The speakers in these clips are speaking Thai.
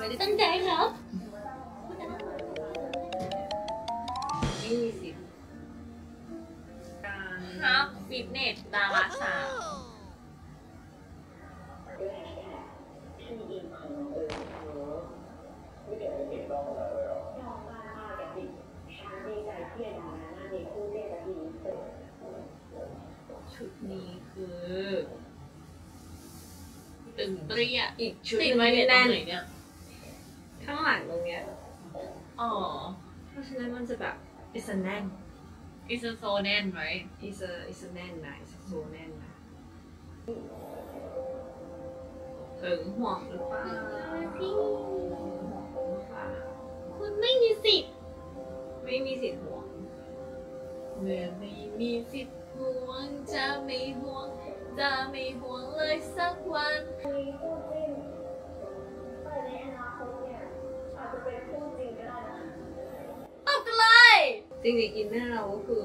ไม่ได้ตั้งใจครับ20การฮับฟิตเนสดาราสาวชุดนี้คือตึงเปรี้ยอีกชุดไว้ในแน่นเลยเนี่ยข้างหลังตรงเนี้ยอ๋อเพราะฉะนั้นมันจะแบบ it's a แน่น it's a so แน่น right it's a แน่นนะ it's a so แน่นนะถึงห่วงหรือเปล่าคุณไม่มีสิทธิ์ห่วงเมื่อไม่มีสิทธิ์ห่วงจะไม่ห่วงเลยสักวันคู่จิ้นในอนาคตเนี่ยอาจจะเป็นคู่จริงก็ได้นะตบกันเลยจริงๆอินเนอร์เราก็คือ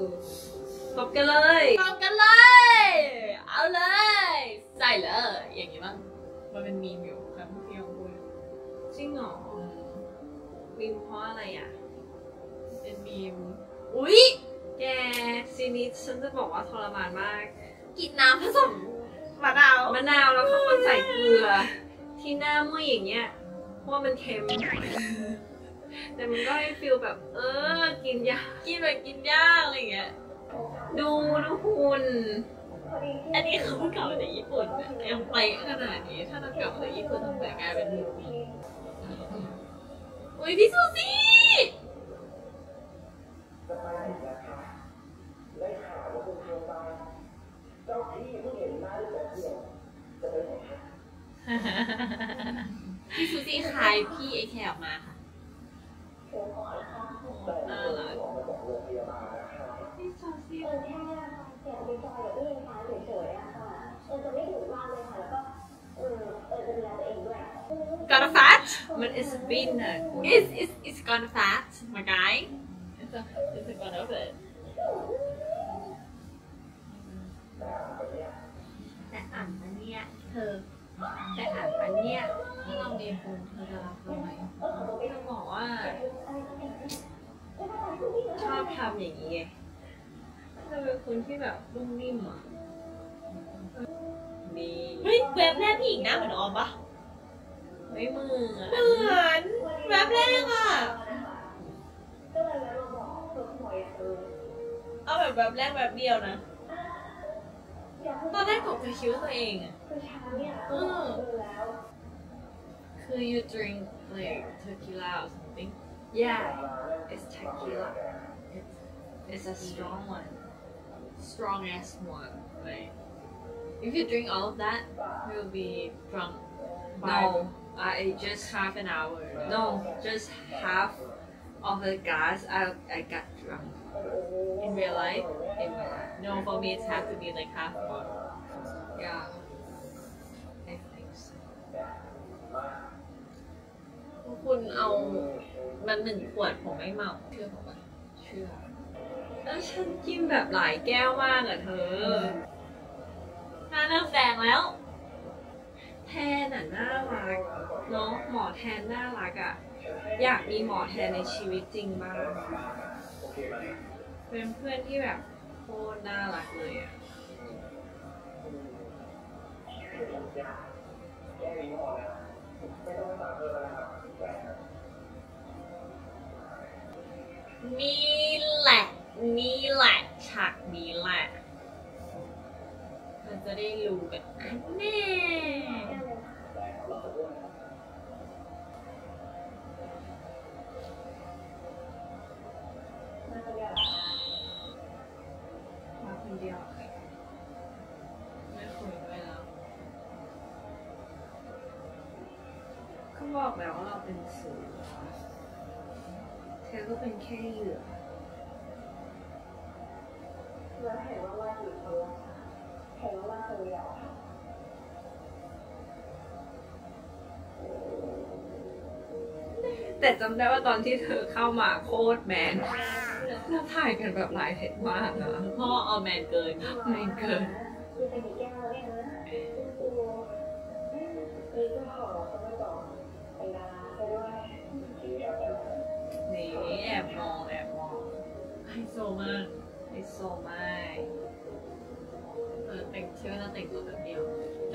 ตบกันเลยเอาเลยใส่เลยอย่างนี้บ้างมันเป็นมีมอยู่ครับพี่ยองพูดจริงเหรอมีมเพราะอะไรอ่ะเป็นมีมอุ๊ยแกซีนี้ฉันจะบอกว่าทรมานมากกินน้ำผสมมะนาวแล้วข้างบนใส่เกลือที่หน้ามุ้ยอย่างเงี้ยเพราะมันเค็มแต่มันก็ให้ฟีลแบบกินยากินยาอะไรอย่างเงี้ยดูหุ่นอันนี้เขากลับมาจากญี่ปุ่นยังไปขนาดนี้ถ้าเรากลับมาจากญี่ปุ่นต้องแต่งงานเป็นหนุ่มโอ้ยพี่ซูซี่พี่ซูซี่คายพี่ไอแคลออกมาค่ะน่ารักพี่ซูซี่แค่เสียงดีใจแบบนี้ค่ะเฉยๆอะค่ะจะไม่ถูกว่าเลยค่ะแล้วก็จะดูแลตัวเองด้วย Gonna fat มัน is been is gonna fat my guy is gonna fatแต่อ่านอันเนี้ยเธอถ้าเราเดบุนเธอจะรับรู้ไหมต้องบอกว่าชอบทำอย่างนี้ไงเธอเป็นคนที่แบบนุ่มนิ่มอ่ะดีเฮ้ยแวบแรกพี่หญิงหน้าเหมือนออมปะไม่เหมือนแวบแรกอ่ะเอาแบบแวบแรกแวบเดียวนะตอนแรกตกใจคิดว่าตัวเองอ่ะคือ you drink like tequila or something yeah it's tequila it's a strong one strongest one like if you drink all of that you'll be drunk no I just half an hour no just half of the glass I got drunk in real life no for me it has to be like half one yeahคุณเอามันหนึ่งขวดผมไม่เมาเชื่อผมปะเชื่อแล้วฉันกินแบบหลายแก้วมากอะเธอหน้าเริ่มแดงแล้วแทนน่ะน่ารักเนาะหมอแทนน่ารักอะอยากมีหมอแทนในชีวิตจริงบ้างเป็นเพื่อนที่แบบโคตรน่ารักเลยอะนี่แหละฉากนี้แหละมันจะได้รู้กันแน่มาคนเดียวไม่คุยด้วยแล้วเขาบอกแล้วว่าเราเป็นเสือเธอก็เป็นแค่เหยื่อแล้วเห็นว่าอยู่เธอเห็นว่าเธอเหรอแต่จำได้ว่าตอนที่เธอเข้ามาโคตรแมนแล้วถ่ายกันแบบหลายเทคมากนะพ่อเอาแมนเกิน นี่แอบมองไฮโซมากแต่งชื่อแล้วแต่งตัวแบบเดียว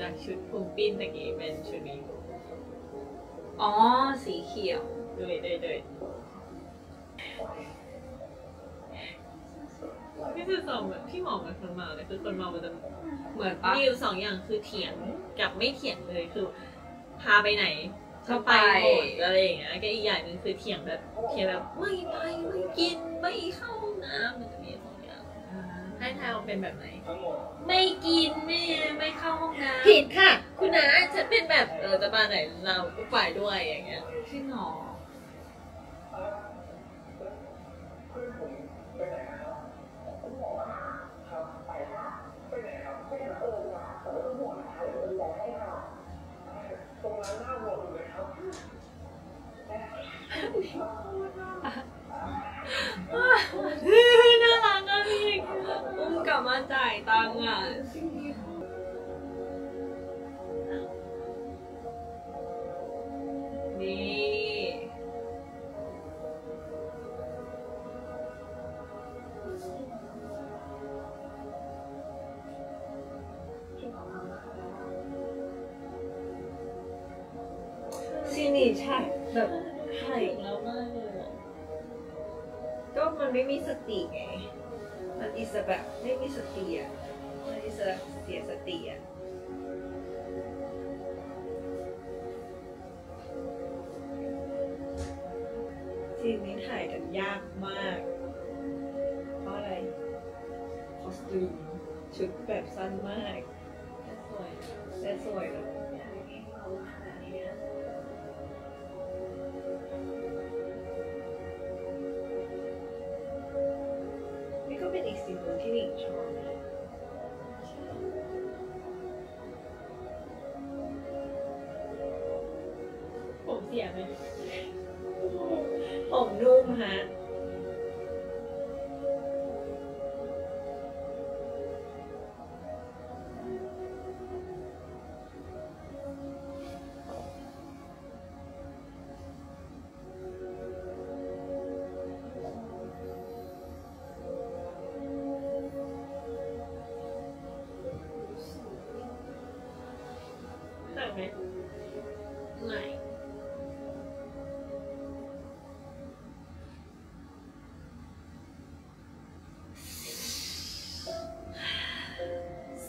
จากชุดภูมิปิ้นตะกี้เป็นชุดนี้อ๋อสีเขียว对พี่สื่อสองพี่หมอกับคนเมาเนี่ยคือคนเมามันจะเหมือนมีอยู่สองอย่างคือเถียงกับไม่เถียงเลยคือพาไปไหนก็ไปหมดอะไรอย่างเงี้ยก็อีกอย่างนึงคือเถียงแบบไม่ไปไม่กินไม่เข้าห้องน้ำมันจะมีสองอย่างให้ทายออกเป็นแบบไหนไม่กินไม่เข้าห้องน้ำผิดค่ะคุณน้าฉันเป็นแบบจะมาไหนเราก็ไปด้วยอย่างเงี้ยพี่หมอน่ารักอ่ะพี่อุ้มกลับมาจ่ายตังค์อ่ะนี่ซีนี่ใช่แบบไข่แล้วมากเลยก็มันไม่มีสติไงมันอิสระแบบไม่มีสติอ่ะมันอิสระเสียสติอ่ะซีนนี้ถ่ายกันยากมากเพราะอะไรคอสตูมชุดแบบสั้นมากแต่สวยแล้วเป็นอีกสิ่งหนึ่งที่หนิงชอบผมเสียไหมผมนุ่มฮะ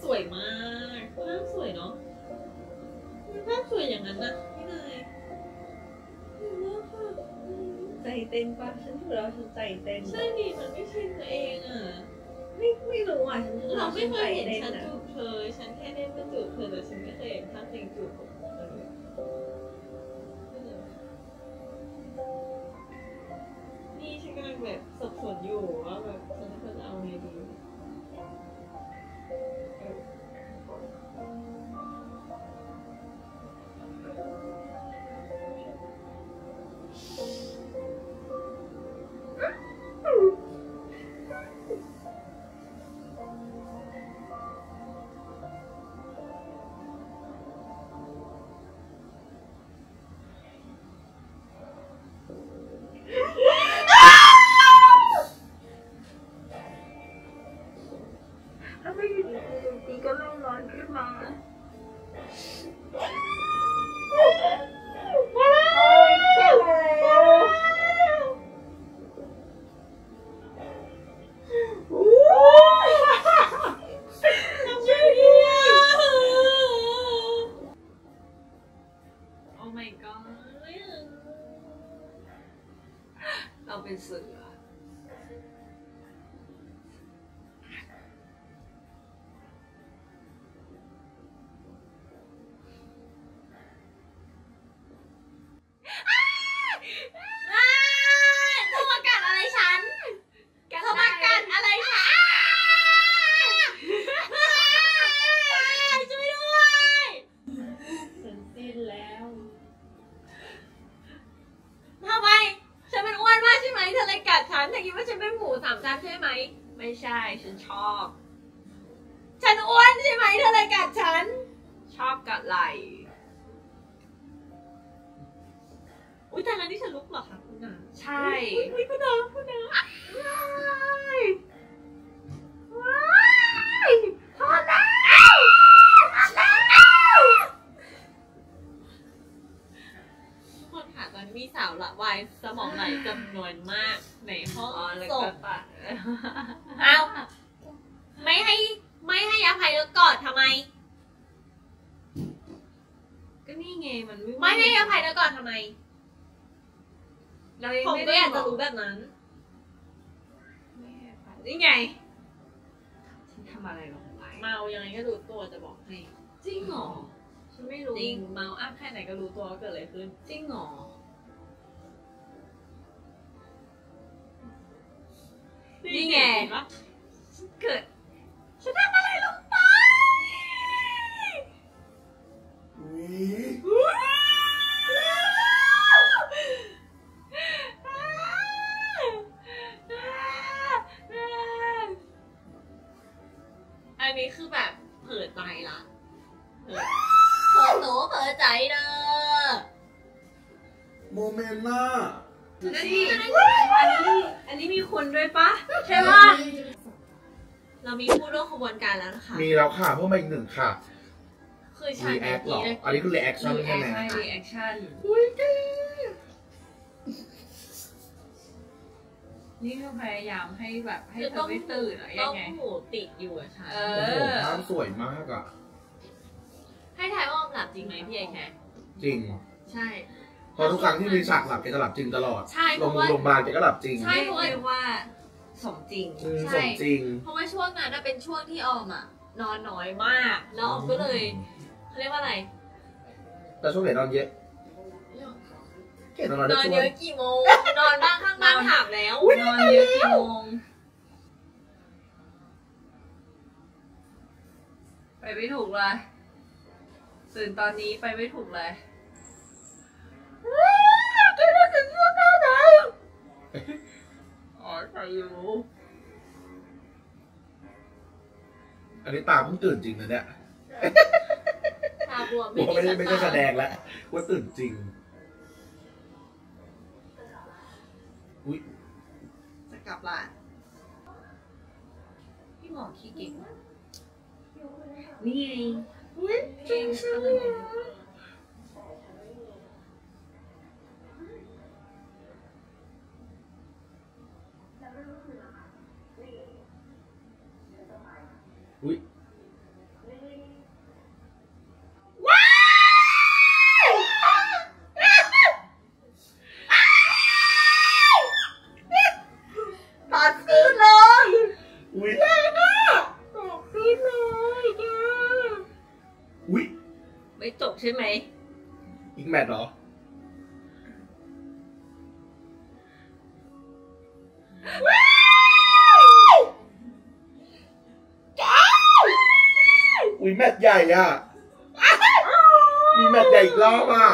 สวยมากภาพสวยเนาะภาพสวยอย่างนั้นนะพี่นายใจเต้นปะฉันดูแล้วฉันใจเต้นใช่ดิมันไม่ใช่ตัวเองอ่ะไม่รู้อ่ะเราไม่เคยเห็นฉันจูบเธอฉันแค่ได้มาจูบเธอแต่ฉันไม่เคยเห็นภาพจริงจูบนี่ฉันกำลังแบบสับสนอยู่ว่าแบบฉันควรจะเอาไงดี แต่ละนี่ฉันลุกเหรอคะคุณนะใช่คุณนะคนหาตอนมีสาวละวายสมองไหลจำนวนมากในห้องส่งเอาไม่ให้อภัยแล้วกอดทำไมก็นี่ไงมันไม่ให้อภัยแล้วกอดทำไมผมก็อยากจะรู้แบบนั้นนี่ไงฉันทำอะไรลงไปเมายังไงก็รู้ตัวจะบอกให้จริงหรอฉันไม่รู้จริงเมาอัพแค่ไหนก็รู้ตัวว่าเกิดอะไรขึ้นจริงหรอนี่ไงเกิดฉันทำอะไรลงไปอันนี้คือแบบเผลอใจละหนูเผลอใจเด้อโมเมนต์น่ะอันนี้มีคนด้วยปะใช่ปะเรามีผู้ร่วมขบวนการแล้วนะคะมีแล้วค่ะเพิ่มมาอีกหนึ่งค่ะคือใช่รีแอคหรออันนี้คือรีแอคชั่นใช่ไหมรีแอคชั่นอุ้ยดีนี่คือพยายามให้แบบให้เธอไม่ตื่นหรอยังไงต้องหูติดอยู่อะค่ะโอ้โหภาพสวยมากอะให้ถ่ายว่าออมหลับจริงไหมพี่ไอแคร์จริงใช่พอทุกครั้งที่มีฉากหลับแกจะหลับจริงตลอดใช่เพราะว่าโรงพยาบาลแกก็หลับจริงใช่เพราะว่าสมจริงใช่เพราะว่าช่วงนั้นเป็นช่วงที่ออมนอนน้อยมากแล้วออมก็เลยเขาเรียกว่าอะไรแต่ช่วงไหนนอนเยอะนอนเยอะกี่โมงนอนบ้างข้างบ้านถามแล้วนอนเยอะกี่โมงไปไม่ถูกเลยตื่นตอนนี้ไปไม่ถูกเลยก็ได้ถึงช่วงหน้าหนาวอันนี้ตาเพิ่งตื่นจริงนะเนี่ยตาบวมไม่ได้แสดงแล้วว่าตื่นจริงอุ้ยจะกลับละพี่หมอขี้เก่งนี่ไงอุ้ยจริงใช่ไหมอุ้ยว้าวตัดคืนเลยอุ้ยแม่ก็ตัดคืนเลยจ้าอุ้ยไม่จบใช่ไหมอีกแมตช์เหรออุ้ยแมทใหญ่อ่ะมีแมทใหญ่อีกรอบอ่ะ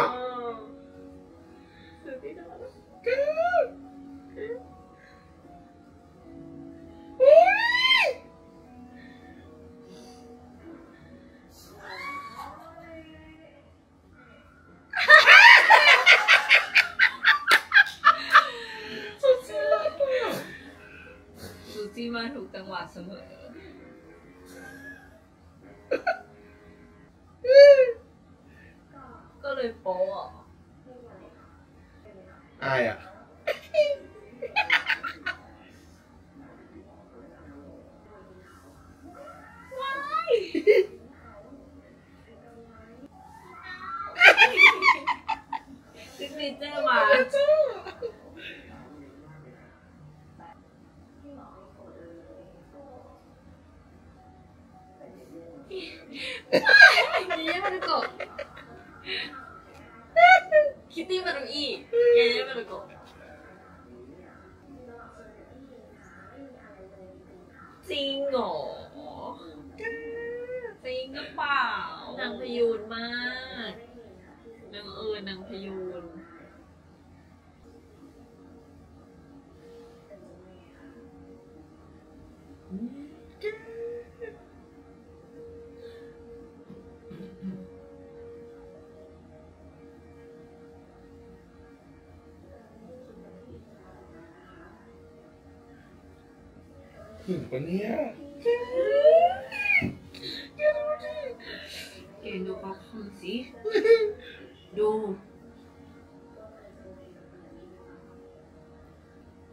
ซูซี่มาถูกจังหวะเสมอก็เลยโป๊ะอายอ่ะว้ายซิกเนเจอร์มานี่ยังไม่กดคิตตี้มารุอียังไม่กดจริงเหรอจริงหรือเปล่านางพยูนมากนางพยูน คนเนี้ยเก่งดูเขาคุณสิดู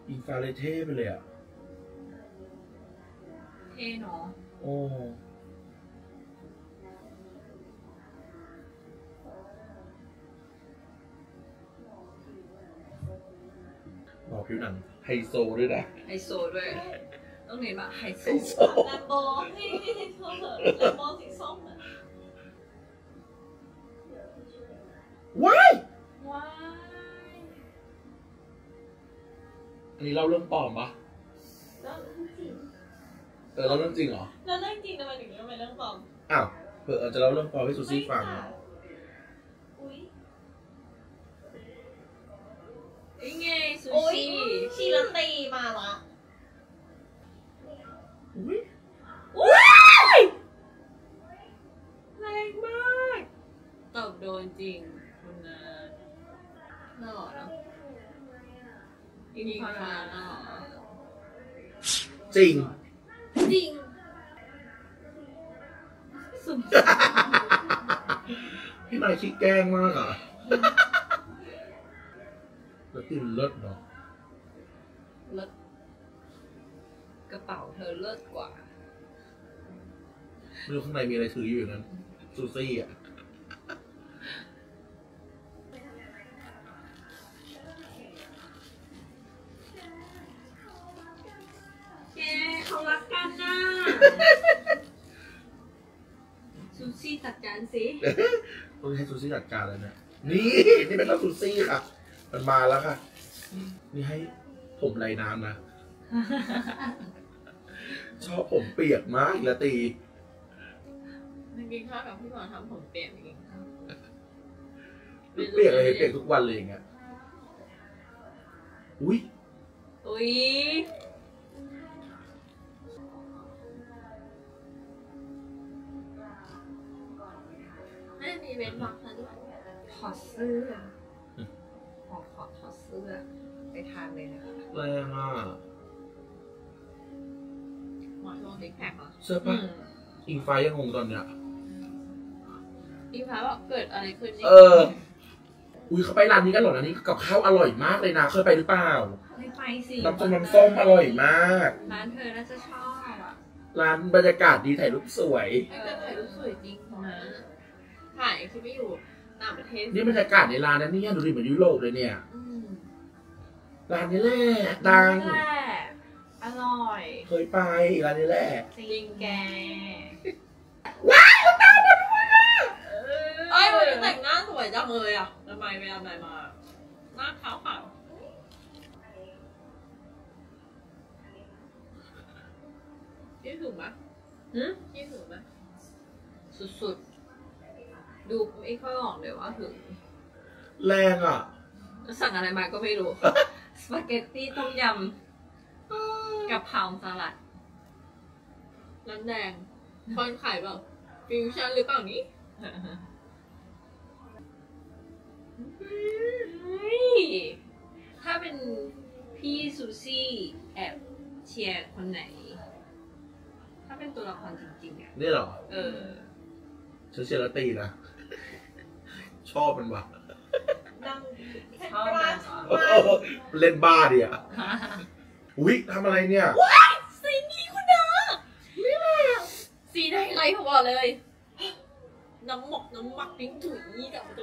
อิงฟ้าเลยเท่ไปเลยอ่ะเท่เนาะโอ้บอกผิวหนังไฮโซด้วยนะไฮโซด้วยต้องเรียนว่าไฮโซลาโบให้เธอลาโบสีส้มอะว้ายว้ายอันนี้เราเรื่องปลอมปะเราเรื่องจริงแต่เราเรื่องจริงเหรอเราเรื่องจริงแต่มันอย่างนี้ทำไมเรื่องปลอมอ้าวเผื่ออาจจะเราเรื่องปลอมให้ซูซี่ฟังยังไงซูซี่ชีรันตีมาละว้ายแรงมากตอบโดนจริงคุณนะหล่อเนาะอิงฟ้าหล่อจริงจริงสุดพี่นายขี้แกล้งมากอ่ะก็ติดเลิศเนาะเลิศกระเป๋าเธอเลิศกว่าไม่รู้ข้างในมีอะไรถืออยู่อย่างนั้นซูซี่อ่ะเย้เขารักกันนะซูซี่จัดการสิต้องให้ซูซี่จัดการเลยนะนี่เป็นเราซูซี่ค่ะมันมาแล้วค่ะนี่ให้ผมไล่น้ำนะชอบผมเปียกมากอีกละตีจริงๆชอบกับพี่หมอทำผมเปียกจริงๆเปียกเลยเปียกทุกวันเลยอย่างเงี้ยอุ้ยแม่มีเว้นวักนะด้วยขอซื้อขอเสื้อไปทานเลยนะคะแรงอ่ะหมอลงติ๊กแพคเหรอเสื้อผ้าอิงฟ้ายังงงตอนเนี้ยอิงฟ้าบอกเกิดอะไรขึ้นอุ้ยเขาไปร้านนี้กันหรอร้านนี้กับข้าวอร่อยมากเลยนะเคยไปหรือเปล่าไม่ไปสิน้ำส้มอร่อยมากร้านเธอน่าจะชอบอ่ะร้านบรรยากาศดีถ่ายรูปสวยถ่ายรูปสวยจริงนะถ่ายคิดไม่อยู่นี่บรรยากาศในร้านนั้นเนี่ยดูดิเหมือนยุโรปเลยเนี่ยร้านนี้แหละดังอร่อยเคยไปร้านนี้แหละจริงแกว้าวตาบอดด้วยอ่ะไอ้วันนี้แต่งหน้าสวยจังเลยอ่ะทำไมเวลาไหนมาหน้าขาวขาวคิดถึงไหมคิดถึงไหมสุดๆดูไม่ค่อยออกเลยว่าถึงแรงอ่ะสั่งอะไรมาก็ไม่รู้สปาเกตตี้ต้มยำกับผักสลัดน้ำแดงคนขายแบบฟิวชั่นหรือเปล่านี้ถ้าเป็นพี่ซูซี่แอบเชียร์คนไหนถ้าเป็นตัวละครจริงๆอ่ะนี่หรอฉันเชียร์ละตีนะชอบมันว่ะชอบเล่นบ้าดิอ่ะอุ๊ยทำอะไรเนี่ยว้ายสีนี้คุณนะนี่แหละสีในไรผมบอกเลยน้ำหมักปิ้งถุยนี่กับอุ๊ย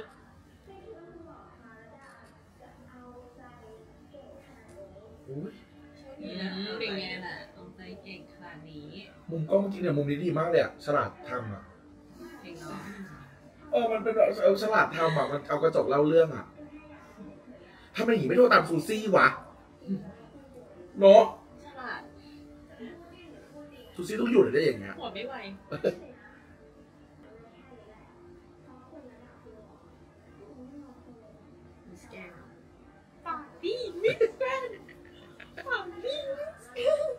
นี่นะเป็นไงล่ะตรงใจเก่งขนาดนี้มุมกล้องจริงเนี่ยมุมนี้ดีมากเลยอ่ะฉลาดทำอ่ะมันเป็นแบบฉลาดทำอ่ะมันเอากระจกเล่าเรื่องอ่ะทำไมหนีไม่โทรตามซูซี่วะเนาะฉลาดซูซี่ต้องอยู่ได้อย่างเงี้ยหัวไม่ไหวมิสแกนปาบี้มิสแกนปาบี้มิสแกน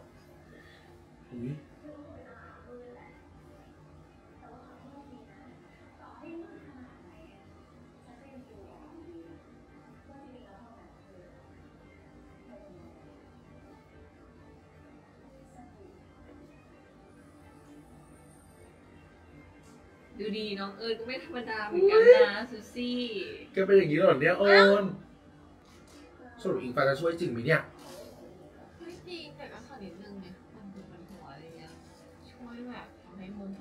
ดูดีน้องเอิญก็ไม่ธรรมดาเหมือนกันนะซูซี่แกเป็นอย่างนี้หรอเนี่ยเอิญสรุปอิงฟ้าจะช่วยจริงไหมเนี่ยไม่จริงแต่ก็ขอนิดนึงเนี่ยความปวดหัวอะไรเงี้ยช่วยแบบทำให้โมโห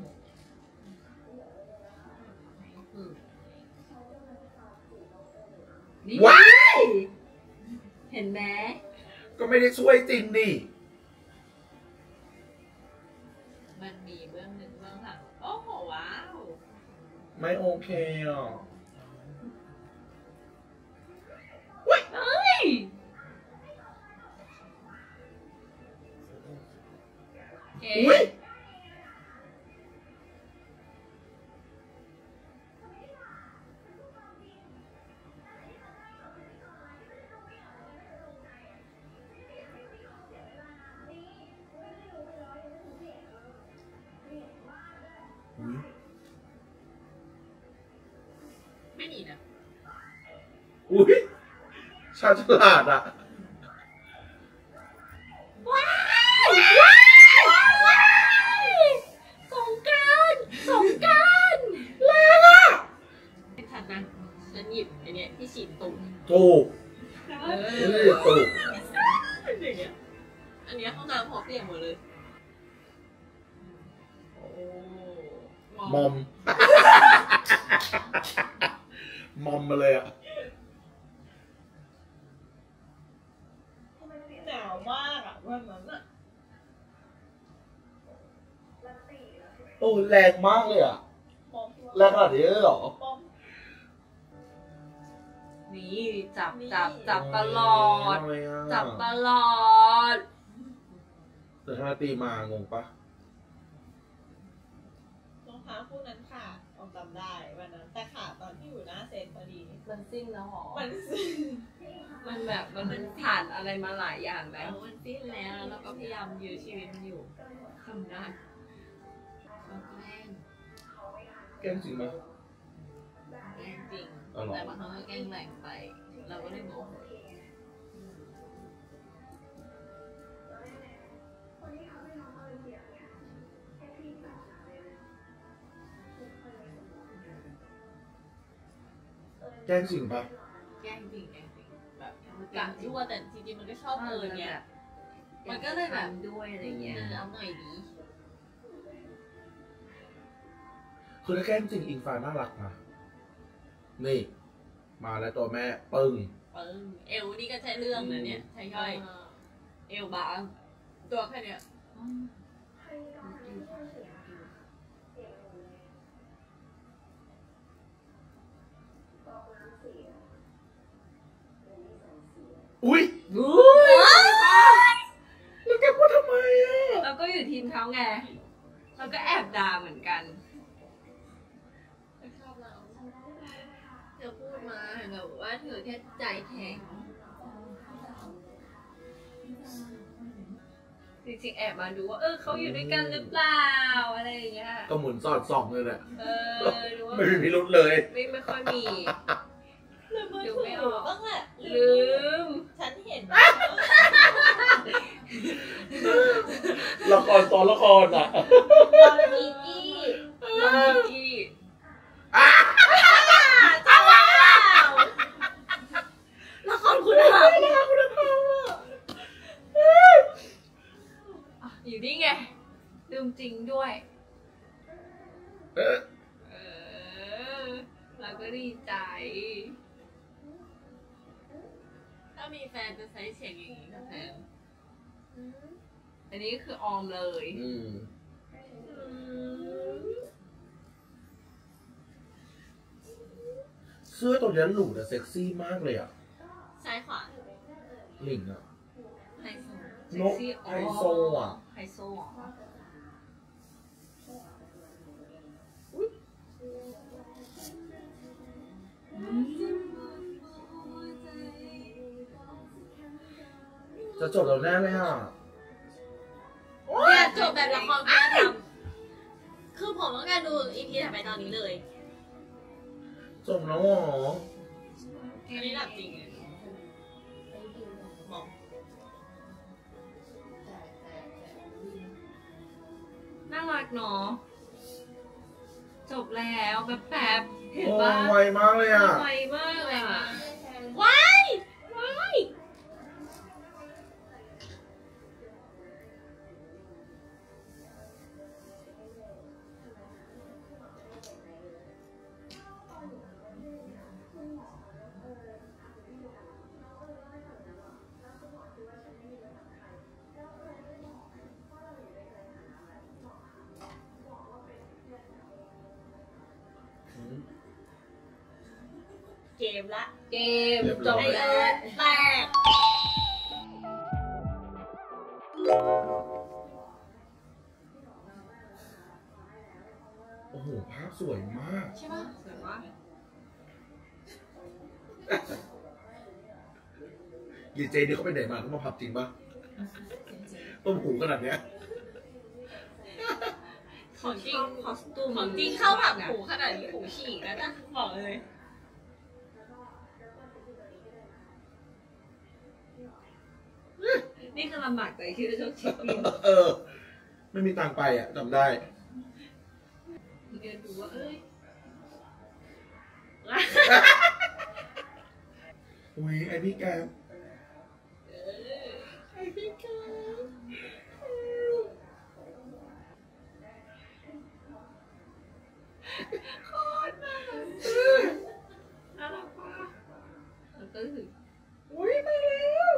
ว้ายเห็นไหมก็ไม่ได้ช่วยจริงนี่มันมีเบื้องหนึ่งเบื้องหลังโอ้โหว้าวไม่โอเคอ่ะเฮ้ยอุ้ยไม่หนีนะอุ้ยชาฉลาดอ่ะว้าวว้าวว้าวสงกรานต์สงกรานต์ว้าวเป็นทันนะฉันหยิบอันเนี้ยที่ฉีดตุ่มถูกตุ่มอย่างเงี้ยอันเนี้ยห้องน้ำหอบเปียกหมดเลยมอมมอมมาเลยอ่ะหนาวมากอ่ะวันนั้นอ่ะโอ้แรงมากเลยอ่ะแรงขนาดนี้เลยหรอนี่จับตลอดจับตลอดแต่ถ้าตีมางงปะขาคู่นั้นขาดออกจำได้วันนั้นแต่ขาดตอนที่อยู่หน้าเซนพอดีมันซิ่งแล้วหรอมันซิ่งมันแบบมันผ่านอะไรมาหลายอย่างแล้วมันซิ่งแล้วแล้วก็พยายามยื้อชีวิตมันอยู่ทำได้แกล้งจริงไหมแกล้งจริงแต่บางครั้งก็แกล้งแหลกไปเราก็ได้โมโหแกล้งจริงปะแกล้งจริงแบบกะชั่วแต่จริงๆมันก็ชอบเอิญเนี่ยมันก็เลยแบบด้วยอะไรเงี้ยเอาหน่อยดีคือถ้าแกล้งจริงอิงฟ้าน่ารักนะนี่มาแล้วตัวแม่ปึ้งเอวนี่ก็ใช่เรื่องนะเนี่ยใช่ย่อยเอวบางตัวแค่เนี้ยอุ้ยแล้วแกพูดทำไมอ่ะเราก็อยู่ทีมเขาไงเราก็แอบด่าเหมือนกันชอบเราเธอพูดมาแบบว่าเธอแค่ใจแข็งจริงๆแอบมาดูว่าเขาอยู่ด้วยกันหรือเปล่าอะไรอย่างเงี้ยก็หมุนสอดส่องเลยแหละไม่มีพิรุธเลยไม่ค่อยมีดูไม่ออกบ้างแหละลืมฉันเห็นละครตอนละครอ่ะตอนกีจ้าวละครคุณภาพอยู่นี่ไงลืมจริงด้วยเราก็ดีใจถ้ามีแฟนจะใช้เสียงอย่างนี้กับแฟนอันนี้ก็คือออมเลยเสื้อตัวนี้หรูแต่เซ็กซี่มากเลยอ่ะซ้ายขวาหลิงอ่ะไฮโซนกไฮโซอ่ะไฮโซอ่ะจะจบเราแน่ไหมฮะเนี่ยจบแบบละครการทำคือผมต้องการดูอีพีถัดไปตอนนี้เลยจบแล้วหรออันนี้หลับจริงเลยมองน่ารักเนาะจ จบแล้วแบบแป๊บเห็นว่าไวมากเลยอ่ะไวมากเลยอ่ะว้ายว้ายเกมละเกมจบเลยแตกโอ้โหภาพสวยมากใช่ปะสวยมากดีเจนี่เขาไปไหนมาเขามาผับจริงปะต้มหูขนาดเนี้ยของจริงคอสตูมของจริงเข้าผับหูขนาดนี้หูฉีกแล้วนะบอกเลยนี่คือลำบากใจที่จะโชคชิปปิ้งไม่มีตังไปอ่ะจำได้เดินดูว่าเอ้ยอุ้ยไอพี่แกไอพี่แกโคตรน่ารักมากแล้วก็ถึงอุ้ยมาแล้ว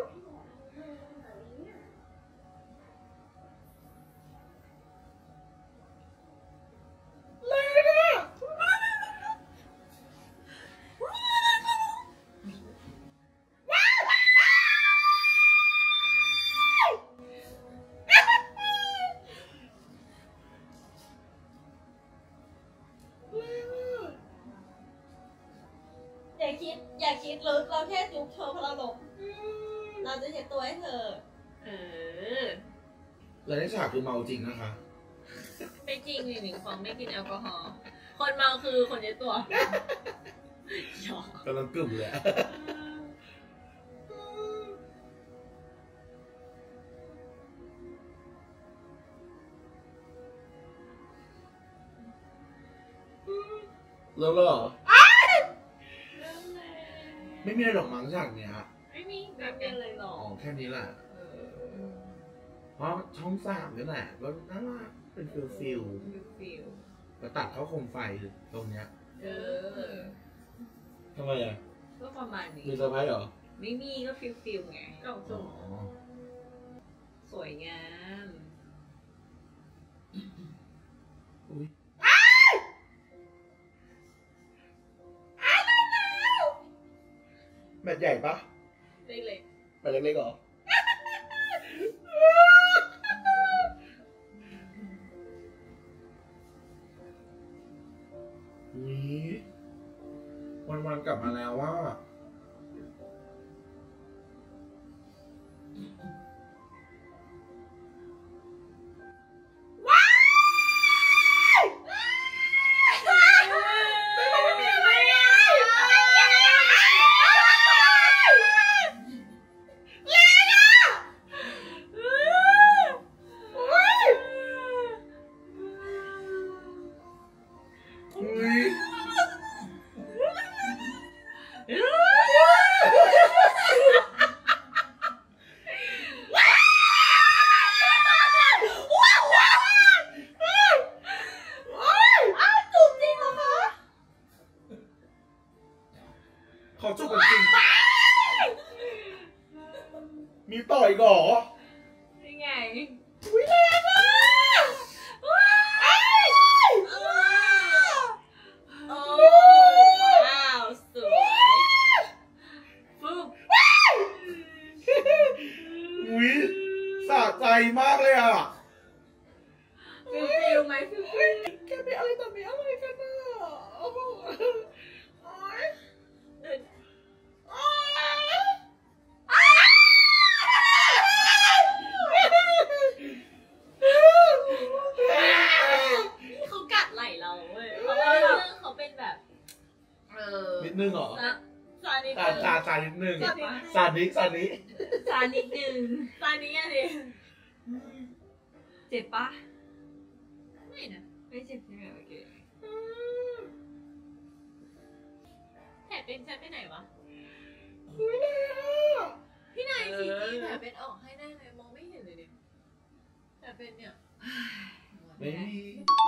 อย่าคิดลึกเราแค่จุ๊บเธอพอเราหลงเราจะเช็ดตัวให้เธอแล้วในฉากคือเมาจริงนะคะไม่จริงหนิงฟองไม่กินแอลกอฮอล์คนเมาคือคนเช็ดตัวกำลังกึ่มเลยแล้วหรอไม่มีอะไรหรอกมั้งจากเนี้ยไม่มีไม่เป็นเลยหรอกแค่นี้แหละเพราะช่องสามนี่แหละแล้วนั่นแหละเป็นฟิลมาตัดเขาโคมไฟตรงเนี้ยทำไมอ่ะก็ประมาณนี้มีเซอร์ไพรส์เหรอไม่มีก็ฟิลไงก็สวยงามแมทใหญ่ปะเล็กๆแมทเล็กๆหรอนี่วันๆกลับมาแล้วว่าเขาจุกกันจริงมีต่อยก่อยังไงอุ้ยแรงมากโอ้ว้าวสวยปุ๊บอุ้ยสะใจมากเลยอ่ะฟิลไหมฟิลแกไปอะไรต่อไปอะไรกันเนอะนึงเหรอซานิดนึงอะไรเจ็บปะไม่นะไม่เจ็บใช่ไหมโอเค แผลเป็นใช้ไปไหนวะพี่นายทีนี้แผลเป็นออกให้ได้ไหมมองไม่เห็นเลยเนี่ยแผลเป็นเนี่ยไม่มี